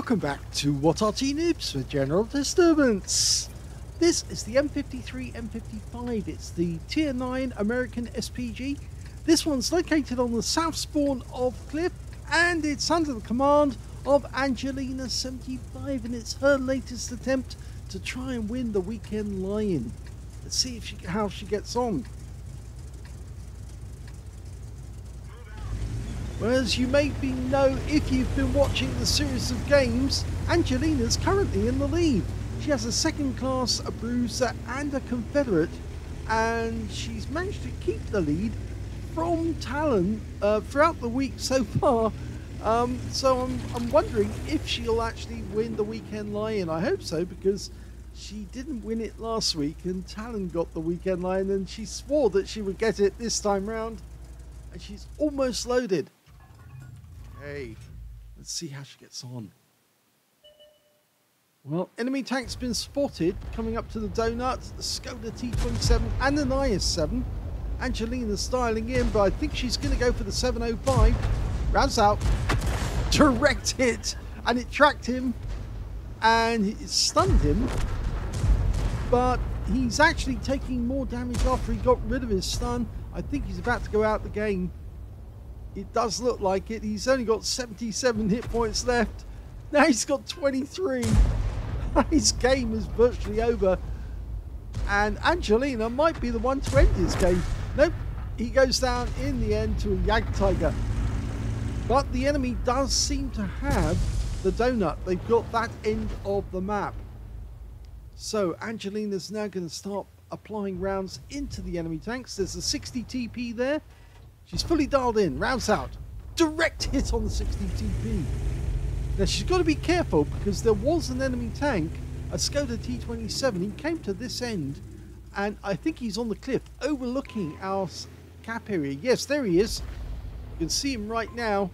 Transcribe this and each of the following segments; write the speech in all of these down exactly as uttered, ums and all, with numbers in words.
Welcome back to W O T Arty Noobs with General Disturbance. This is the M fifty-three M fifty-five. It's the tier nine American S P G. This one's located on the south spawn of Cliff, and it's under the command of Angelina seventy-five, and it's her latest attempt to try and win the weekend lion. Let's see if she, how she gets on. Well, as you may be know if you've been watching the series of games, Angelina's currently in the lead. She has a second class, a bruiser and a confederate, and she's managed to keep the lead from Talon uh, throughout the week so far. Um, so I'm, I'm wondering if she'll actually win the weekend lion. I hope so, because she didn't win it last week and Talon got the weekend lion, and she swore that she would get it this time round, and she's almost loaded. Hey, let's see how she gets on. Well, enemy tank's been spotted coming up to the donut, the Skoda T twenty-seven and an I S seven. Angelina's styling in, but I think she's going to go for the seven oh five. Rounds out, direct hit, and it tracked him, and it stunned him. But he's actually taking more damage after he got rid of his stun. I think he's about to go out the game. It does look like it. He's only got seventy-seven hit points left. Now he's got twenty-three. His game is virtually over. And Angelina might be the one to end his game. Nope. He goes down in the end to a Jagdtiger. But the enemy does seem to have the donut. They've got that end of the map. So Angelina's now going to start applying rounds into the enemy tanks. There's a sixty T P there. She's fully dialed in, rounds out, direct hit on the sixty T P. Now she's got to be careful, because there was an enemy tank, a Skoda T twenty-seven, he came to this end, and I think he's on the cliff overlooking our cap area. Yes, there he is. You can see him right now.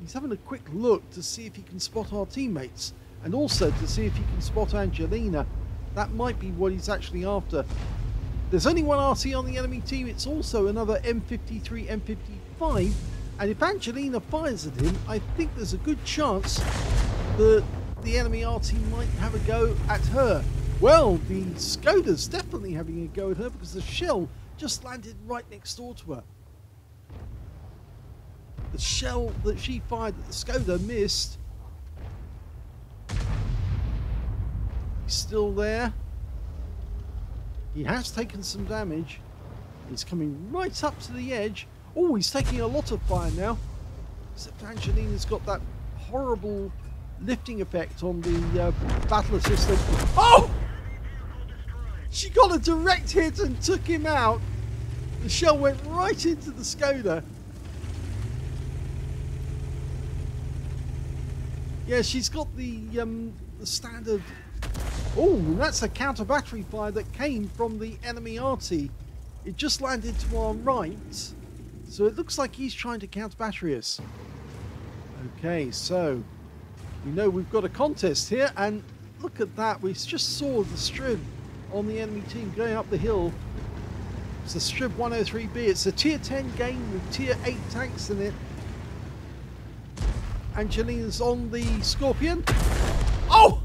He's having a quick look to see if he can spot our teammates, and also to see if he can spot Angelina. That might be what he's actually after. There's only one R T on the enemy team. It's also another M fifty-three M fifty-five, and if Angelina fires at him, I think there's a good chance that the enemy R T might have a go at her. Well, the Skoda's definitely having a go at her, because the shell just landed right next door to her. The shell that she fired at the Skoda missed. He's still there. He has taken some damage. He's coming right up to the edge. Oh, he's taking a lot of fire now. Except Angelina's got that horrible lifting effect on the uh, battle assistant. Oh! She got a direct hit and took him out. The shell went right into the Skoda. Yeah, she's got the, um, the standard... Oh, that's a counter battery fire that came from the enemy R T. It just landed to our right, so it looks like he's trying to counter battery us. Okay, so we know we've got a contest here, and look at that. We just saw the Strv on the enemy team going up the hill. It's the Strv one oh three B. It's a tier ten game with tier eight tanks in it. Angelina's on the Scorpion. Oh!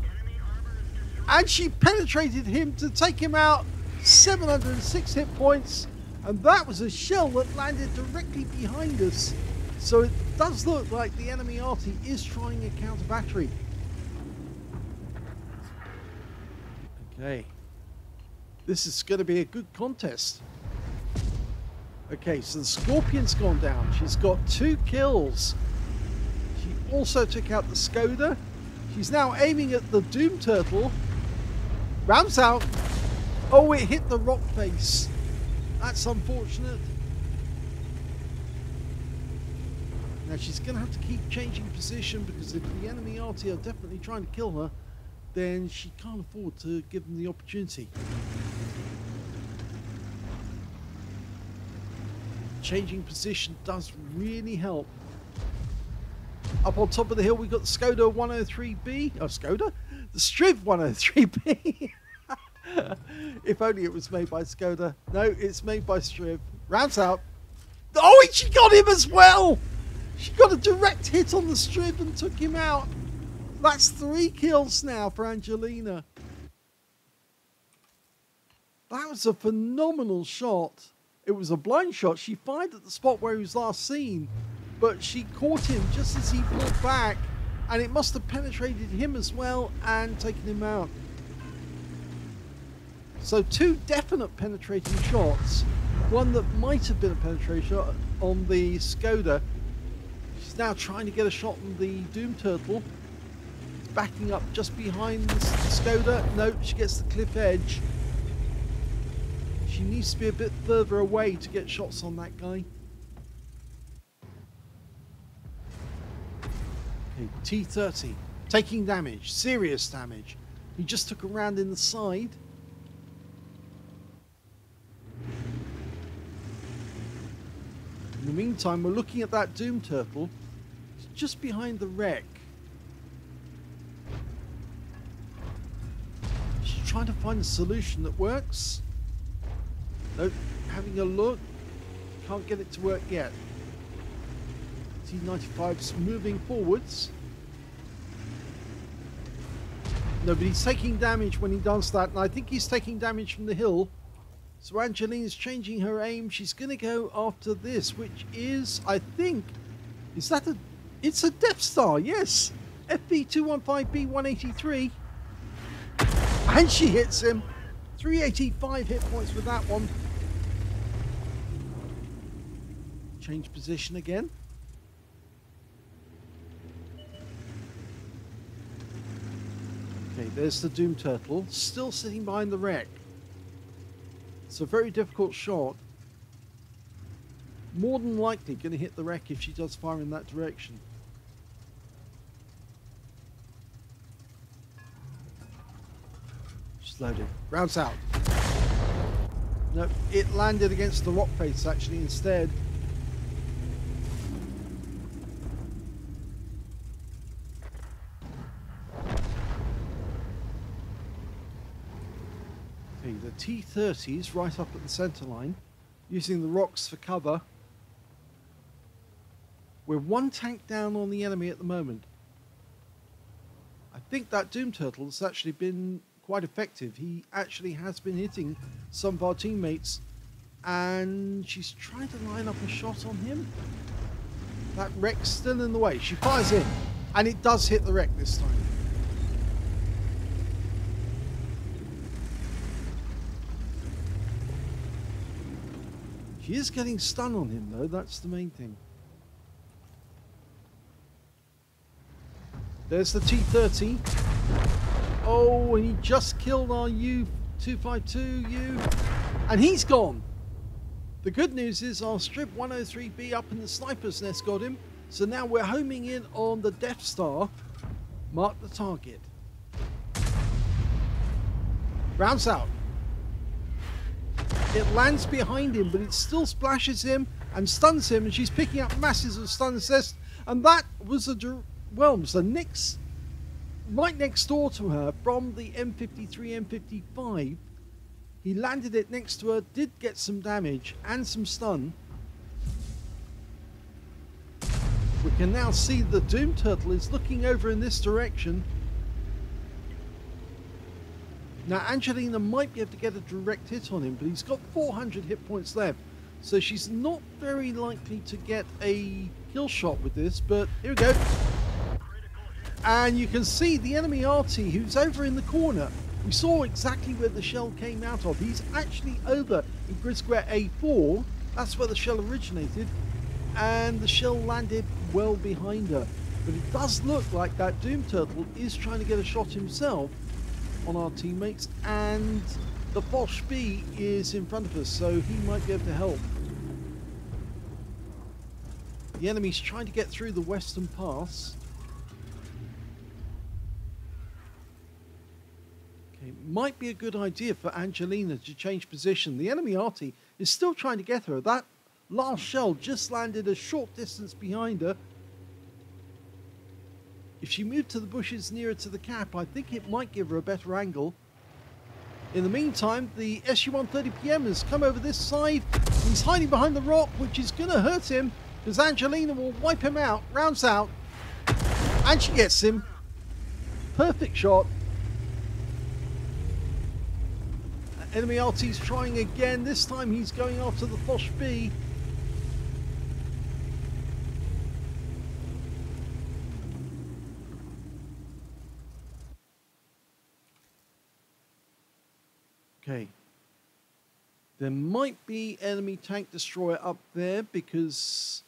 And she penetrated him to take him out. seven hundred six hit points. And that was a shell that landed directly behind us. So it does look like the enemy R T is trying a counter battery. Okay. This is going to be a good contest. Okay, so the Scorpion's gone down. She's got two kills. She also took out the Skoda. She's now aiming at the Doom Turtle. Rounds out. Oh, it hit the rock face. That's unfortunate. Now she's going to have to keep changing position, because if the enemy R T are definitely trying to kill her, then she can't afford to give them the opportunity. Changing position does really help. Up on top of the hill, we've got the Skoda one oh three B. Oh, Skoda? The Strv one oh three B. If only it was made by Skoda. No, it's made by Strv. Rounds out. Oh, and she got him as well! She got a direct hit on the Strv and took him out. That's three kills now for Angelina. That was a phenomenal shot. It was a blind shot. She fired at the spot where he was last seen, but she caught him just as he pulled back, and it must have penetrated him as well and taken him out. So two definite penetrating shots. One that might have been a penetration on the Skoda. She's now trying to get a shot on the Doom Turtle. It's backing up just behind the Skoda. No, she gets the cliff edge. She needs to be a bit further away to get shots on that guy. Okay, T thirty. Taking damage. Serious damage. He just took a round in the side. In the meantime, we're looking at that Doom Turtle. It's just behind the wreck. She's trying to find a solution that works. Nope, having a look. Can't get it to work yet. T ninety-five's moving forwards. No, but he's taking damage when he does that, and I think he's taking damage from the hill. So Angelina's changing her aim. She's going to go after this, which is, I think, is that a, it's a Death Star, yes. F V two fifteen B one eighty-three. And she hits him. three eighty-five hit points with that one. Change position again. Okay, there's the Doom Turtle, still sitting behind the wreck. It's a very difficult shot. More than likely going to hit the wreck if she does fire in that direction. She's loaded. Rounds out. No, it landed against the rock face actually instead. T thirties right up at the center line, using the rocks for cover. We're one tank down on the enemy at the moment. I think that Doom Turtle has actually been quite effective. He actually has been hitting some of our teammates, and she's trying to line up a shot on him. That wreck's still in the way. She fires in, and it does hit the wreck this time. She is getting stun on him, though. That's the main thing. There's the T thirty. Oh, and he just killed our U two fifty-two U. And he's gone. The good news is our Strv one oh three B up in the sniper's nest got him. So now we're homing in on the Death Star. Mark the target. Rounds out. It lands behind him, but it still splashes him and stuns him, and she's picking up masses of stun assist. And that was the well, so next, right next door to her from the M fifty-three M fifty-five. He landed it next to her, did get some damage and some stun. We can now see the Doom Turtle is looking over in this direction. Now, Angelina might be able to get a direct hit on him, but he's got four hundred hit points left. So she's not very likely to get a kill shot with this, but here we go. And you can see the enemy R T, who's over in the corner. We saw exactly where the shell came out of. He's actually over in grid square A four. That's where the shell originated. And the shell landed well behind her. But it does look like that Doom Turtle is trying to get a shot himself on our teammates, and the Bosch B is in front of us, so he might be able to help. The enemy's trying to get through the western pass. Okay, might be a good idea for Angelina to change position. The enemy Arty is still trying to get her. That last shell just landed a short distance behind her. If she moved to the bushes nearer to the cap, I think it might give her a better angle. In the meantime, the S U one thirty P M has come over this side. He's hiding behind the rock, which is going to hurt him, because Angelina will wipe him out. Rounds out. And she gets him. Perfect shot. Enemy R T's trying again. This time he's going after the Fosh B. Okay. There might be enemy tank destroyer up there because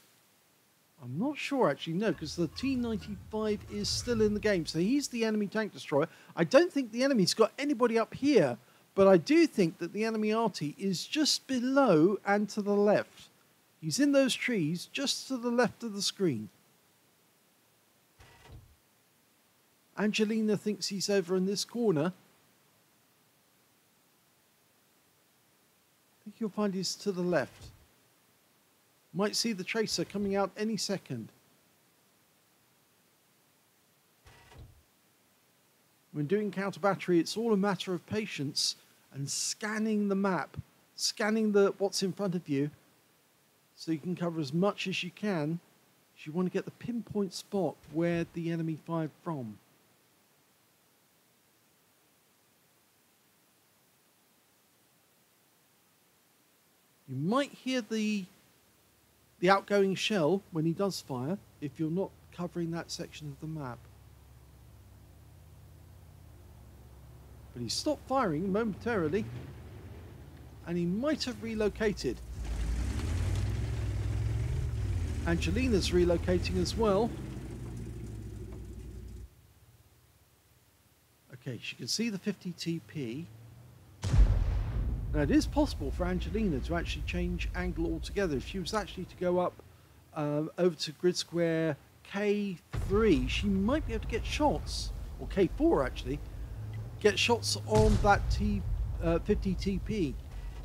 I'm not sure actually. No, because the T ninety-five is still in the game. So he's the enemy tank destroyer. I don't think the enemy's got anybody up here. But I do think that the enemy R T is just below and to the left. He's in those trees just to the left of the screen. Angelina thinks he's over in this corner. I think you'll find he's to the left. Might see the tracer coming out any second. When doing counter battery, it's all a matter of patience and scanning the map, scanning the what's in front of you so you can cover as much as you can if you want to get the pinpoint spot where the enemy fired from. You might hear the, the outgoing shell when he does fire if you're not covering that section of the map. But he stopped firing momentarily, and he might have relocated. Angelina's relocating as well. Okay, she can see the fifty T P. Now, it is possible for Angelina to actually change angle altogether. If she was actually to go up um, over to grid square K three, she might be able to get shots, or K four actually, get shots on that T fifty T P,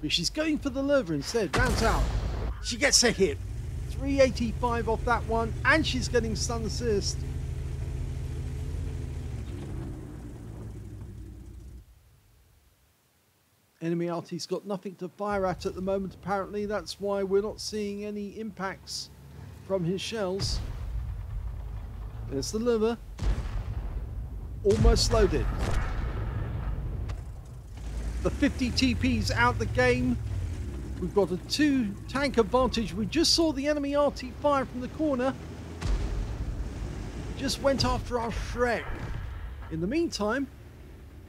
but she's going for the lever instead. Rounds out. She gets a hit. three eighty-five off that one, and she's getting stun assist. Enemy R T's got nothing to fire at at the moment, apparently. That's why we're not seeing any impacts from his shells. There's the lever. Almost loaded. The fifty T P's out the game. We've got a two tank advantage. We just saw the enemy R T fire from the corner. Just went after our Shrek. In the meantime,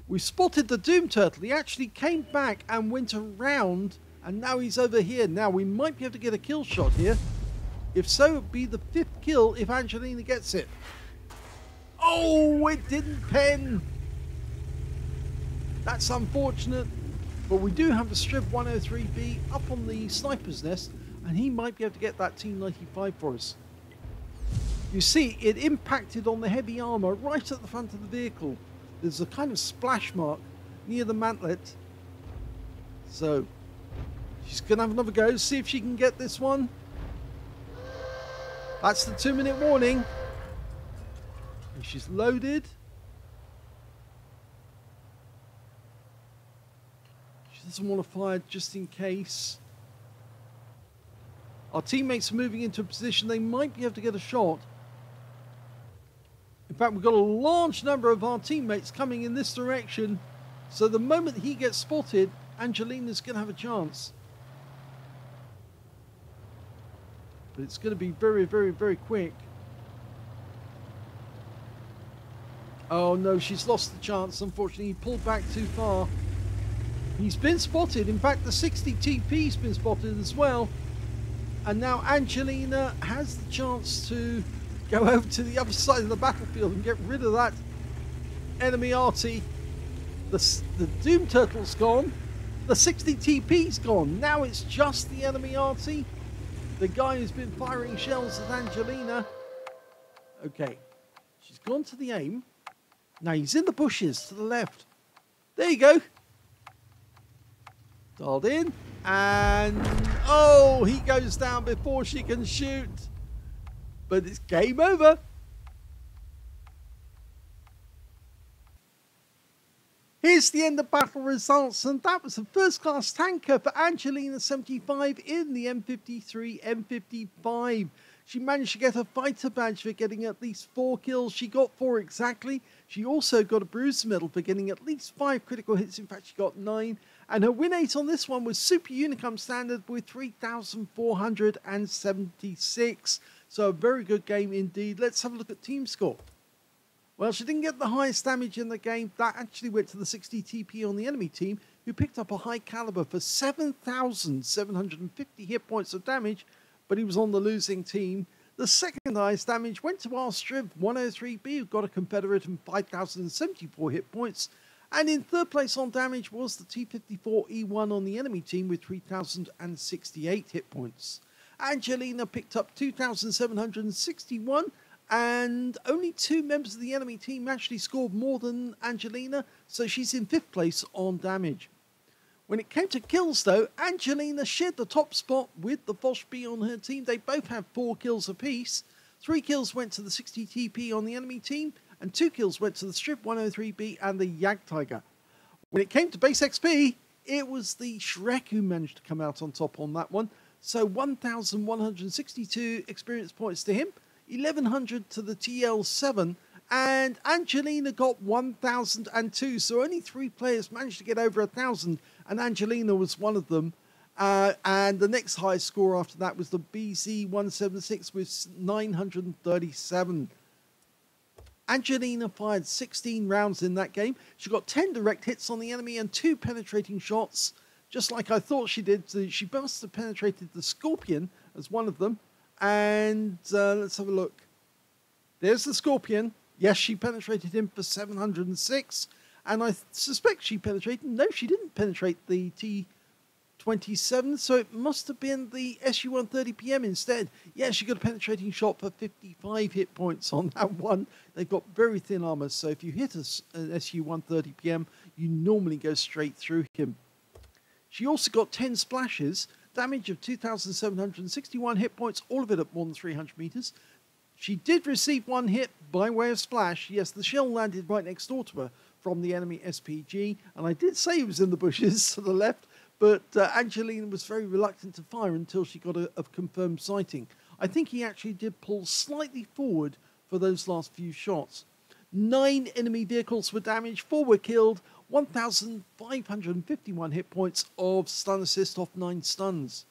we spotted the Doom Turtle. He actually came back and went around, and now he's over here. Now we might be able to get a kill shot here. If so, it would be the fifth kill if Angelina gets it. Oh, it didn't pen. That's unfortunate, but we do have a Strv one oh three B up on the sniper's nest, and he might be able to get that T ninety-five for us. You see, it impacted on the heavy armour right at the front of the vehicle. There's a kind of splash mark near the mantlet. So, she's going to have another go, see if she can get this one. That's the two minute warning. And she's loaded. Doesn't want to fire just in case. Our teammates are moving into a position they might be able to get a shot. In fact, we've got a large number of our teammates coming in this direction, so the moment he gets spotted, Angelina's going to have a chance. But it's going to be very, very, very quick. Oh no, she's lost the chance, unfortunately. He pulled back too far. He's been spotted. In fact, the sixty T P's been spotted as well. And now Angelina has the chance to go over to the other side of the battlefield and get rid of that enemy R T. The, the Doom Turtle's gone. The sixty T P's gone. Now it's just the enemy R T. The guy who's been firing shells at Angelina. Okay. She's gone to the aim. Now he's in the bushes to the left. There you go. Dialed in, and oh, he goes down before she can shoot. But it's game over. Here's the end of battle results, and that was a first-class tanker for Angelina seventy-five in the M fifty-three M fifty-five. She managed to get a fighter badge for getting at least four kills. She got four exactly. She also got a bruiser medal for getting at least five critical hits. In fact, she got nine. And her win eight on this one was Super Unicum standard with three thousand four hundred seventy-six. So a very good game indeed. Let's have a look at team score. Well, she didn't get the highest damage in the game. That actually went to the sixty T P on the enemy team, who picked up a high caliber for seven thousand seven hundred fifty hit points of damage, but he was on the losing team. The second highest damage went to our Strv one oh three B, who got a Confederate and five thousand seventy-four hit points. And in third place on damage was the T fifty-four E one on the enemy team with three thousand sixty-eight hit points. Angelina picked up two thousand seven hundred sixty-one, and only two members of the enemy team actually scored more than Angelina, so she's in fifth place on damage. When it came to kills, though, Angelina shared the top spot with the Foshbee on her team. They both had four kills apiece. Three kills went to the sixty T P on the enemy team, and two kills went to the Strv one oh three B and the Jagdtiger. When it came to base X P, it was the Shrek who managed to come out on top on that one. So one thousand one hundred sixty-two experience points to him, eleven hundred to the T L seven, and Angelina got one thousand two. So only three players managed to get over one thousand, and Angelina was one of them. Uh, and the next highest score after that was the B C one seventy-six with nine hundred thirty-seven. Angelina fired sixteen rounds in that game. She got ten direct hits on the enemy and two penetrating shots. Just like I thought she did, she must have penetrated the Scorpion as one of them. And uh, let's have a look. There's the Scorpion. Yes, she penetrated him for seven hundred six. And I suspect she penetrated. No, she didn't penetrate the T twenty-seven. So it must have been the S U one thirty P M instead. Yeah, she got a penetrating shot for fifty-five hit points on that one. They've got very thin armor, so if you hit an S U one thirty P M, you normally go straight through him. She also got ten splashes, damage of two thousand seven hundred sixty-one hit points, all of it at more than three hundred meters. She did receive one hit by way of splash. Yes, the shell landed right next door to her from the enemy S P G, and I did say it was in the bushes to the left, but uh, Angelina was very reluctant to fire until she got a, a confirmed sighting. I think he actually did pull slightly forward for those last few shots. Nine enemy vehicles were damaged, four were killed, one thousand five hundred fifty-one hit points of stun assist off nine stuns.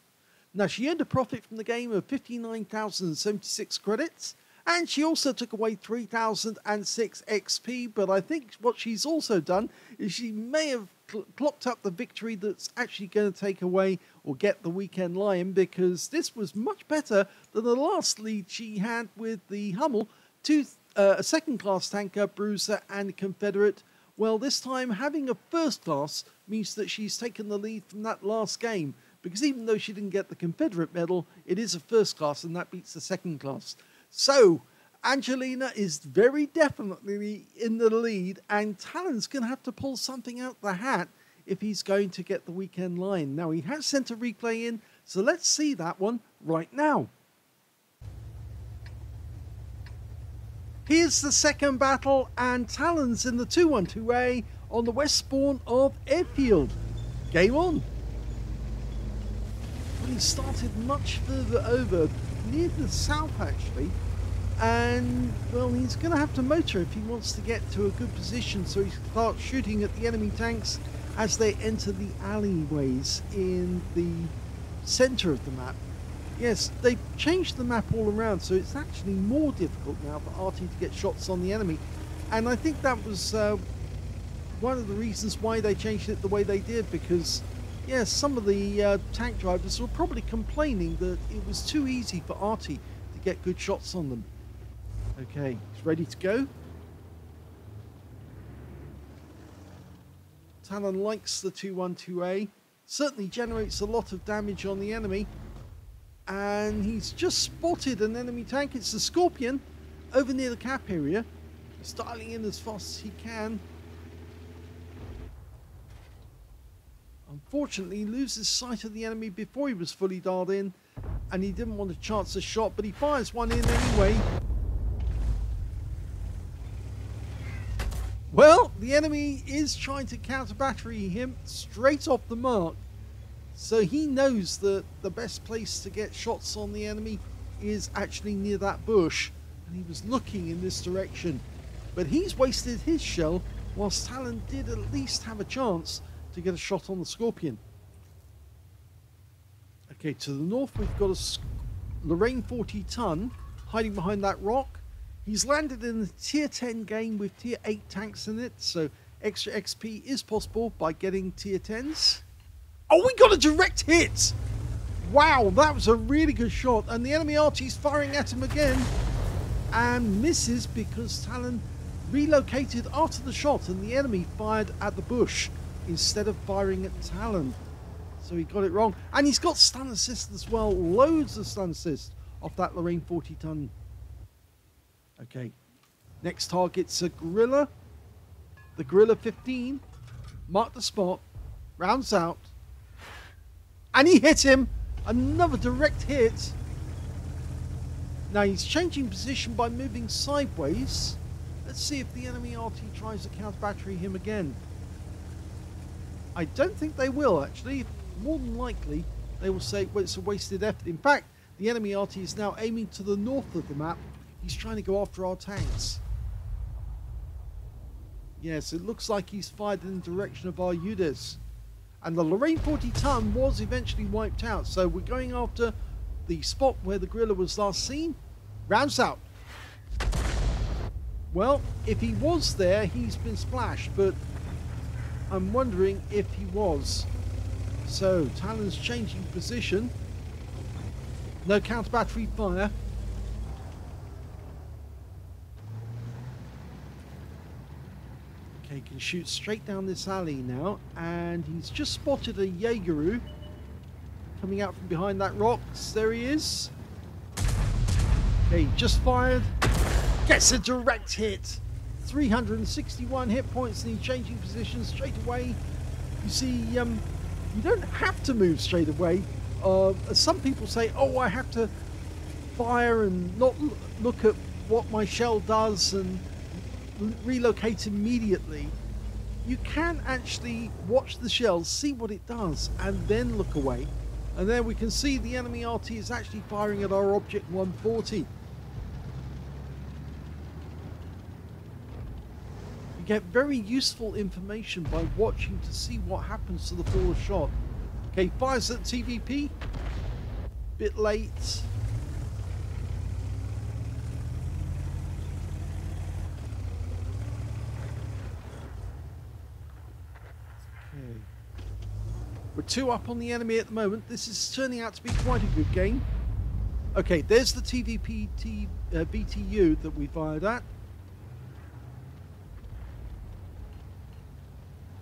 Now, she earned a profit from the game of fifty-nine thousand seventy-six credits, and she also took away three thousand six X P, but I think what she's also done is she may have cl clocked up the victory that's actually going to take away or get the Weekend Lion, because this was much better than the last lead she had with the Hummel, two, uh, a second-class tanker, bruiser, and Confederate. Well, this time having a first-class means that she's taken the lead from that last game, because even though she didn't get the Confederate medal, it is a first-class, and that beats the second-class. So, Angelina is very definitely in the lead, and Talon's going to have to pull something out the hat if he's going to get the Weekend Lion. Now, he has sent a replay in, so let's see that one right now. Here's the second battle, and Talon's in the two twelve A on the west spawn of Airfield. Game on. Well, he started much further over, near the south actually, and well, he's going to have to motor if he wants to get to a good position, so he starts shooting at the enemy tanks as they enter the alleyways in the centre of the map. Yes, they've changed the map all around, so it's actually more difficult now for R T to get shots on the enemy, and I think that was uh, one of the reasons why they changed it the way they did, because yeah, some of the uh, tank drivers were probably complaining that it was too easy for R T to get good shots on them. Okay, he's ready to go. Talon likes the two twelve A, certainly generates a lot of damage on the enemy, and he's just spotted an enemy tank. It's the Scorpion over near the cap area. He's dialing in as fast as he can. Unfortunately, he loses sight of the enemy before he was fully dialed in, and he didn't want to chance a shot, but he fires one in anyway. Well, the enemy is trying to counter battery him straight off the mark, so he knows that the best place to get shots on the enemy is actually near that bush, and he was looking in this direction. but he's wasted his shell, whilst Talon did at least have a chance to get a shot on the Scorpion. Okay, to the north we've got a Lorraine forty ton hiding behind that rock. He's landed in the tier ten game with tier eight tanks in it, so extra X P is possible by getting tier tens. Oh, we got a direct hit! Wow, that was a really good shot, and the enemy R T's firing at him again and misses because Talon relocated after the shot and the enemy fired at the bush instead of firing at Talon. So he got it wrong. And he's got stun assist as well, loads of stun assist off that Lorraine forty ton. Okay, next target's a Gorilla. The Gorilla fifteen, marked the spot, rounds out, and he hit him. Another direct hit. Now he's changing position by moving sideways. Let's see if the enemy R T tries to counter battery him again. I don't think they will, actually. More than likely, they will say, well, it's a wasted effort. In fact, the enemy R T is now aiming to the north of the map. He's trying to go after our tanks. Yes, it looks like he's fired in the direction of our U D As. And the Lorraine forty ton was eventually wiped out. So we're going after the spot where the Gorilla was last seen. Rounds out. Well, if he was there, he's been splashed, but I'm wondering if he was. So Talon's changing position. No counter battery fire. Okay, he can shoot straight down this alley now, and he's just spotted a Jaegeru coming out from behind that rock. There he is. Okay, just fired. Gets a direct hit. three hundred sixty-one hit points, and he's changing position straight away. You see, um, you don't have to move straight away. Uh, some people say, oh, I have to fire and not look at what my shell does and relocate immediately. You can actually watch the shell, see what it does, and then look away. And there we can see the enemy R T is actually firing at our Object one forty. You get very useful information by watching to see what happens to the forward shot. Okay, fires at T V P. Bit late. We're two up on the enemy at the moment. This is turning out to be quite a good game. Okay, there's the T V P T, uh, B T U that we fired at.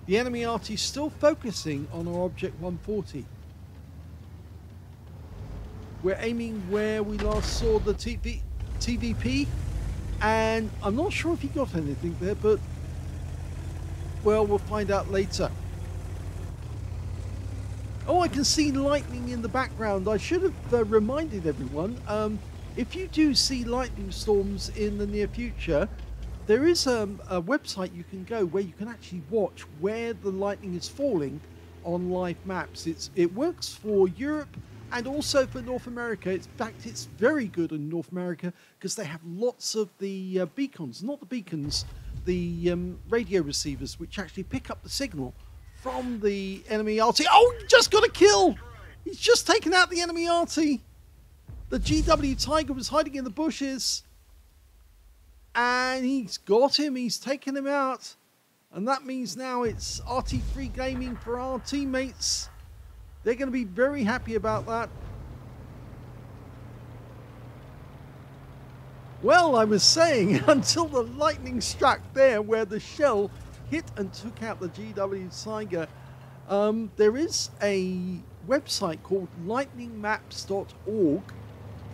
The enemy R T is still focusing on our Object one forty. We're aiming where we last saw the T V P, and I'm not sure if he got anything there, but well, we'll find out later. Oh, I can see lightning in the background. I should have uh, reminded everyone, um, if you do see lightning storms in the near future, there is um, a website you can go where you can actually watch where the lightning is falling on live maps. It's, it works for Europe and also for North America. In fact, it's very good in North America because they have lots of the uh, beacons, not the beacons, the um, radio receivers, which actually pick up the signal from the enemy R T. Oh, just got a kill! He's just taken out the enemy R T. The G W Tiger was hiding in the bushes. And he's got him. He's taken him out. And that means now it's R T three gaming for our teammates. They're going to be very happy about that. Well, I was saying, until the lightning struck there where the shell hit and took out the G W Tiger. Um, there is a website called lightning maps dot org,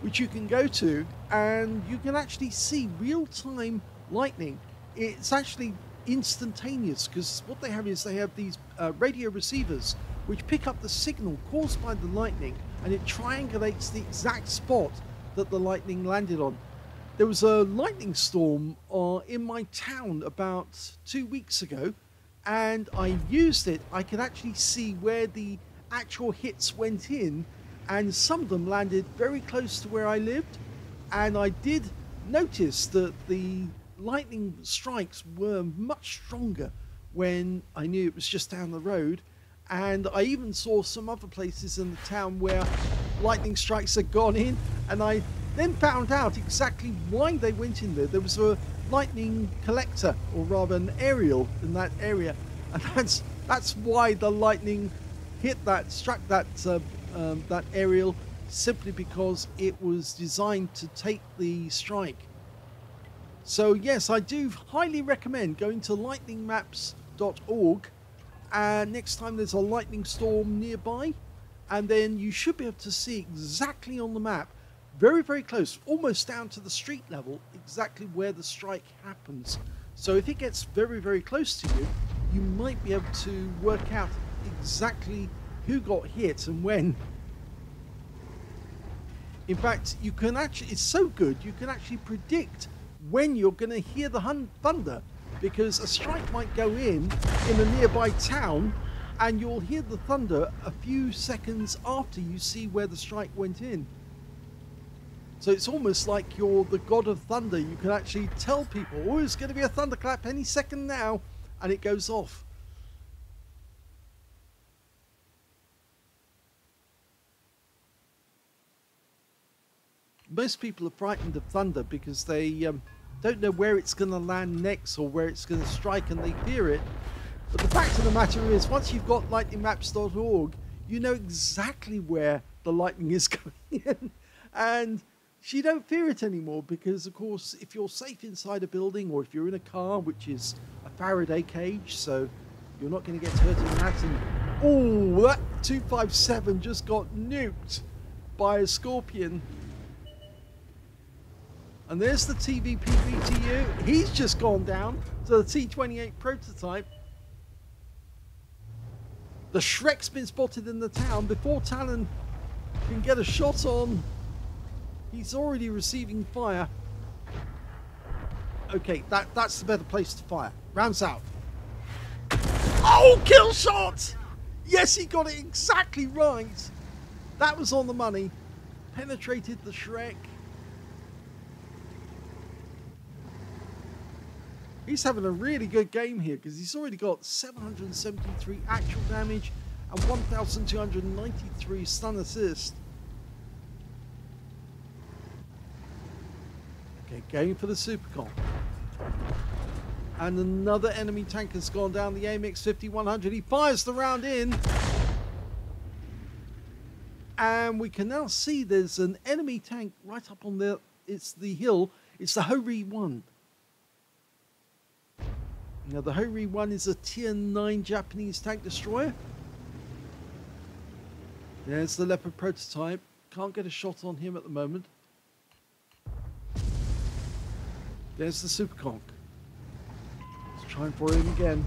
which you can go to, and you can actually see real-time lightning. It's actually instantaneous, because what they have is they have these uh, radio receivers which pick up the signal caused by the lightning, and it triangulates the exact spot that the lightning landed on. There was a lightning storm uh, in my town about two weeks ago, and I used it. I could actually see where the actual hits went in, and some of them landed very close to where I lived. And I did notice that the lightning strikes were much stronger when I knew it was just down the road, and I even saw some other places in the town where lightning strikes had gone in, and I then found out exactly why they went in there. There was a lightning collector, or rather an aerial, in that area, and that's that's why the lightning hit that, struck that uh, um, that aerial, simply because it was designed to take the strike. So yes, I do highly recommend going to lightning maps dot org, and next time there's a lightning storm nearby, and then you should be able to see exactly on the map, very very close, almost down to the street level, exactly where the strike happens. So if it gets very very close to you, you might be able to work out exactly who got hit and when. In fact, you can actually, it's so good, you can actually predict when you're going to hear the hun thunder, because a strike might go in in a nearby town and you'll hear the thunder a few seconds after you see where the strike went in. So it's almost like you're the god of thunder. You can actually tell people, oh, it's going to be a thunderclap any second now, and it goes off. Most people are frightened of thunder because they um, don't know where it's going to land next or where it's going to strike, and they fear it. But the fact of the matter is, once you've got lightning maps dot org, you know exactly where the lightning is coming in, and you don't fear it anymore, because of course if you're safe inside a building, or if you're in a car, which is a Faraday cage, so you're not going to get hurt in that. And oh, that two five seven just got nuked by a Scorpion. And there's the T V P V T U. He's just gone down to the T twenty-eight prototype. The Shrek's been spotted in the town before Talon can get a shot on. He's already receiving fire. Okay, that, that's the better place to fire. Rounds out. Oh, kill shot! Yes, he got it exactly right. That was on the money. Penetrated the Shrek. He's having a really good game here, because he's already got seven hundred seventy-three actual damage and one thousand two hundred ninety-three stun assist. Okay, going for the Super Con. And another enemy tank has gone down, the A M X fifty-one hundred. He fires the round in. And we can now see there's an enemy tank right up on the, it's the hill. It's the Ho-Ri one. Now the Ho-Ri one is a tier nine Japanese tank destroyer. There's the Leopard prototype. Can't get a shot on him at the moment. There's the Super Conk. Let's try and for him again.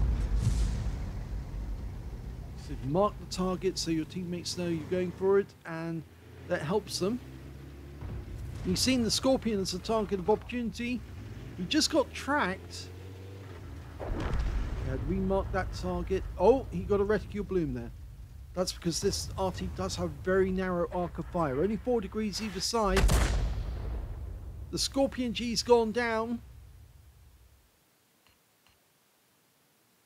So mark the target so your teammates know you're going for it, and that helps them. You've seen the Scorpion as a target of opportunity. He just got tracked. Had remarked that target. Oh, he got a reticle bloom there. That's because this R T does have a very narrow arc of fire, only four degrees either side. The Scorpion G's gone down.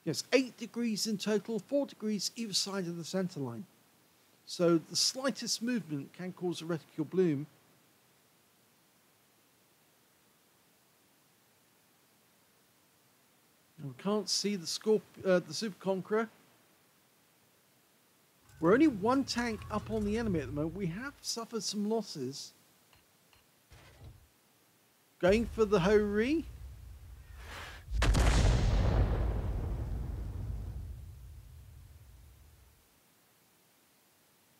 Yes, eight degrees in total, four degrees either side of the center line. So the slightest movement can cause a reticle bloom. We can't see the Scorp uh, the Super Conqueror. We're only one tank up on the enemy at the moment. We have suffered some losses. Going for the Ho-Ri.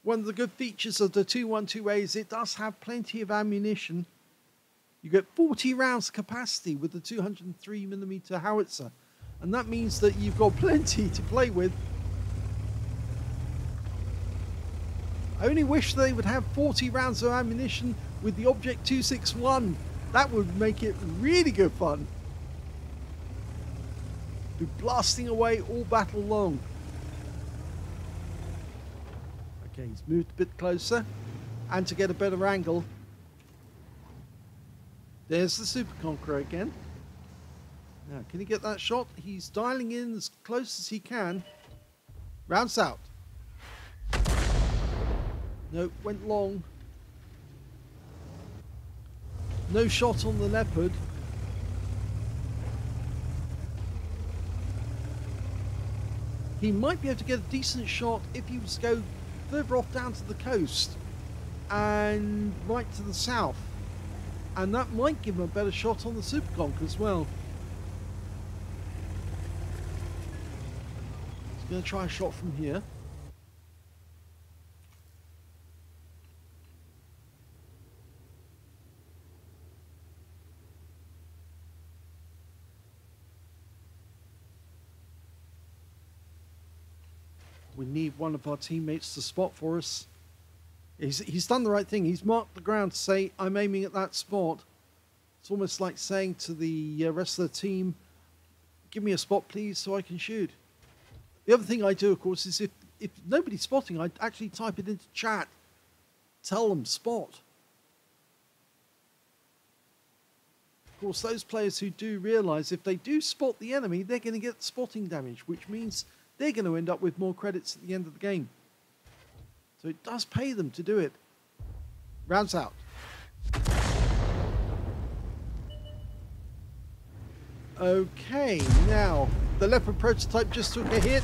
One of the good features of the two twelve A is it does have plenty of ammunition. You get forty rounds capacity with the two hundred three millimeter howitzer. And that means that you've got plenty to play with. I only wish they would have forty rounds of ammunition with the Object two sixty-one. That would make it really good fun. Be blasting away all battle long. Okay, he's moved a bit closer, and to get a better angle. There's the Super Conqueror again. Now, can he get that shot? He's dialing in as close as he can. Rounds out. Nope, went long. No shot on the Leopard. He might be able to get a decent shot if he was to go further off down to the coast and right to the south. And that might give him a better shot on the Super Conqueror as well. He's going to try a shot from here. We need one of our teammates to spot for us. He's, he's done the right thing. He's marked the ground to say, I'm aiming at that spot. It's almost like saying to the rest of the team, give me a spot, please, so I can shoot. The other thing I do, of course, is if, if nobody's spotting, I actually type it into chat. Tell them spot. Of course, those players who do realise if they do spot the enemy, they're going to get spotting damage, which means they're going to end up with more credits at the end of the game. So it does pay them to do it. Rounds out. Okay, now the Leopard prototype just took a hit,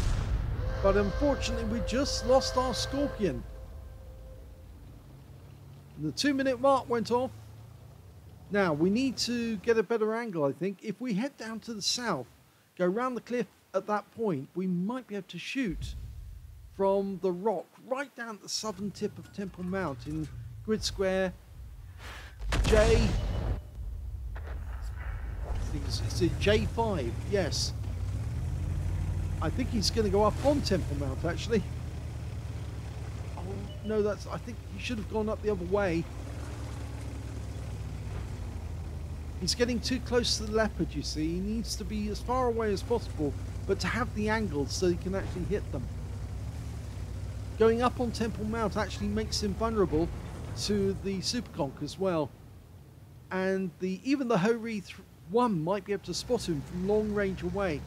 but unfortunately we just lost our Scorpion. The two minute mark went off. Now we need to get a better angle, I think. If we head down to the south, go round the cliff, at that point we might be able to shoot from the rock right down at the southern tip of Temple Mount in grid square J. It's a J five, yes. I think he's going to go up on Temple Mount actually. Oh no, that's, I think he should have gone up the other way. He's getting too close to the Leopard, you see. He needs to be as far away as possible, but to have the angles so he can actually hit them. Going up on Temple Mount actually makes him vulnerable to the Super Conqueror as well. And the even the Ho-Ri one might be able to spot him from long range away. You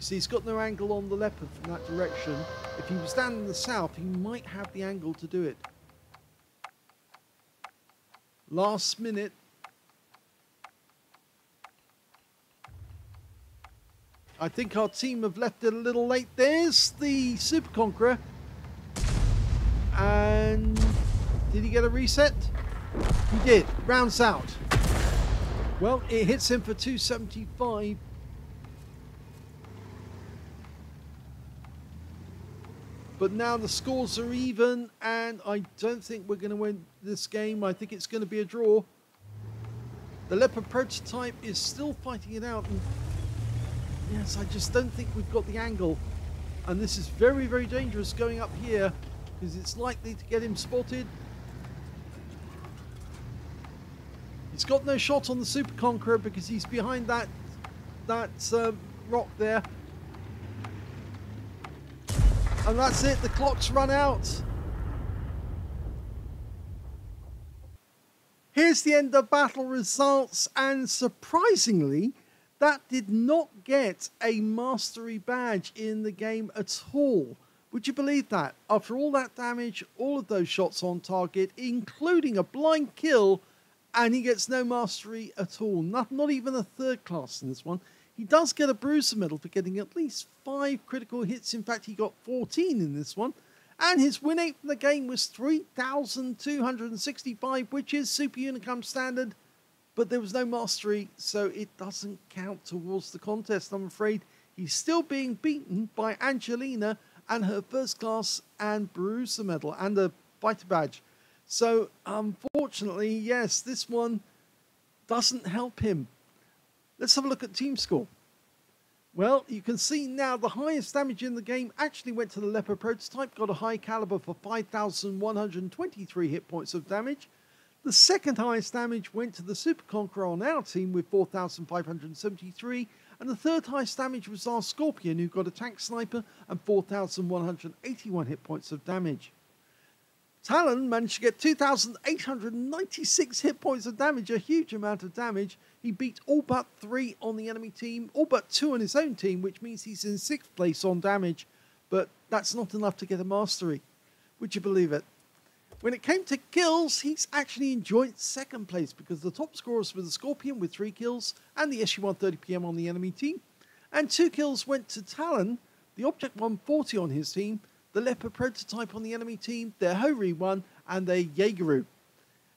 see, he's got no angle on the Leopard from that direction. If he was down in the south, he might have the angle to do it. Last minute. I think our team have left it a little late. There's the Super Conqueror. And did he get a reset? He did. Rounds out. Well, it hits him for two seventy-five. But now the scores are even, and I don't think we're going to win this game. I think it's going to be a draw. The Leopard prototype is still fighting it out. And yes, I just don't think we've got the angle, and this is very, very dangerous going up here because it's likely to get him spotted. He's got no shot on the Super Conqueror because he's behind that that um, rock there, and that's it. The clock's run out. Here's the end of battle results, and surprisingly, that did not get a mastery badge in the game at all. Would you believe that? After all that damage, all of those shots on target, including a blind kill, and he gets no mastery at all. Not, not even a third class in this one. He does get a Bruiser medal for getting at least five critical hits. In fact, he got fourteen in this one. And his win rate from the game was three thousand two hundred sixty-five, which is Super Unicum standard. But there was no mastery, so it doesn't count towards the contest, I'm afraid. He's still being beaten by Angelina and her first class and Bruiser medal and a fighter badge. So, unfortunately, yes, this one doesn't help him. Let's have a look at team score. Well, you can see now the highest damage in the game actually went to the Leopard prototype, got a high caliber for five thousand one hundred twenty-three hit points of damage. The second highest damage went to the Super Conqueror on our team with four thousand five hundred seventy-three, and the third highest damage was our Scorpion, who got a Tank Sniper and four thousand one hundred eighty-one hit points of damage. Talon managed to get two thousand eight hundred ninety-six hit points of damage, a huge amount of damage. He beat all but three on the enemy team, all but two on his own team, which means he's in sixth place on damage. But that's not enough to get a mastery. Would you believe it? When it came to kills, he's actually in joint second place because the top scorers were the Scorpion with three kills and the S U one thirty P M on the enemy team. And two kills went to Talon, the Object one forty on his team, the Leopard prototype on the enemy team, their Ho-Ri one, and their Jagdtiger.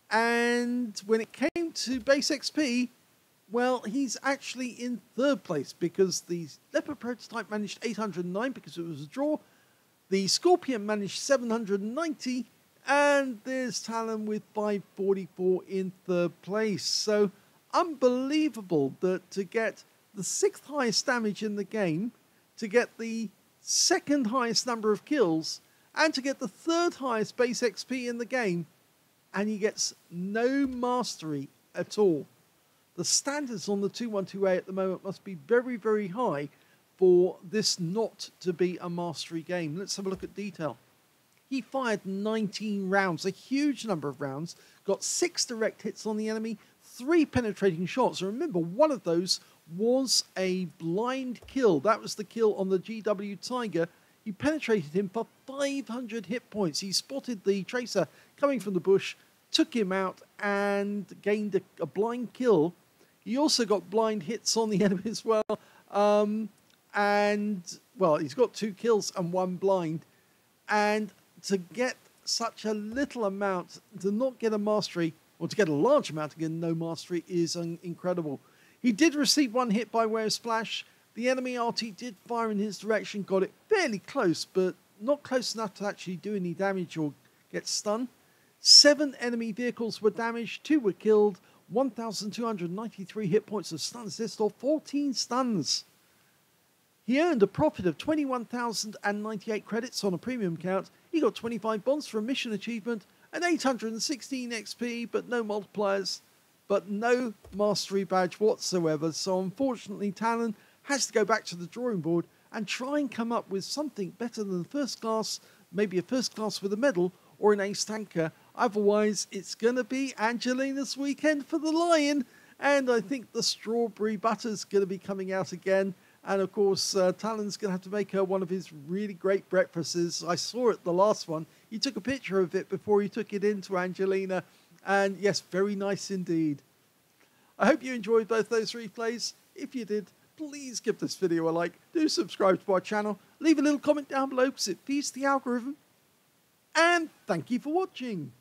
And when it came to base X P, well, he's actually in third place because the Leopard prototype managed eight hundred nine because it was a draw, the Scorpion managed seven hundred ninety, and there's Talon with five forty-four in third place. So unbelievable that to get the sixth highest damage in the game, to get the second highest number of kills, and to get the third highest base X P in the game, and he gets no mastery at all. The standards on the two twelve A at the moment must be very, very high for this not to be a mastery game. Let's have a look at detail. He fired nineteen rounds, a huge number of rounds, got six direct hits on the enemy, three penetrating shots. Remember, one of those was a blind kill. That was the kill on the G W Tiger. He penetrated him for five hundred hit points. He spotted the tracer coming from the bush, took him out, and gained a, a blind kill. He also got blind hits on the enemy as well. Um, and, well, he's got two kills and one blind. And to get such a little amount, to not get a mastery, or to get a large amount to get no mastery, is incredible. He did receive one hit by way of splash. The enemy R T did fire in his direction, got it fairly close, but not close enough to actually do any damage or get stunned. Seven enemy vehicles were damaged, two were killed, one thousand two hundred ninety-three hit points of stun assist, or fourteen stuns. He earned a profit of twenty-one thousand ninety-eight credits on a premium count. He got twenty-five bonds for a mission achievement and eight hundred sixteen X P, but no multipliers, but no mastery badge whatsoever. So unfortunately, Talon has to go back to the drawing board and try and come up with something better than first class, maybe a first class with a medal or an ace tanker. Otherwise, it's going to be Angelina's weekend for the Lion. And I think the strawberry butter's going to be coming out again. And of course, uh, Talon's going to have to make her one of his really great breakfasts. I saw it, the last one. He took a picture of it before he took it into Angelina. And yes, very nice indeed. I hope you enjoyed both those replays. If you did, please give this video a like. Do subscribe to our channel. Leave a little comment down below because it feeds the algorithm. And thank you for watching.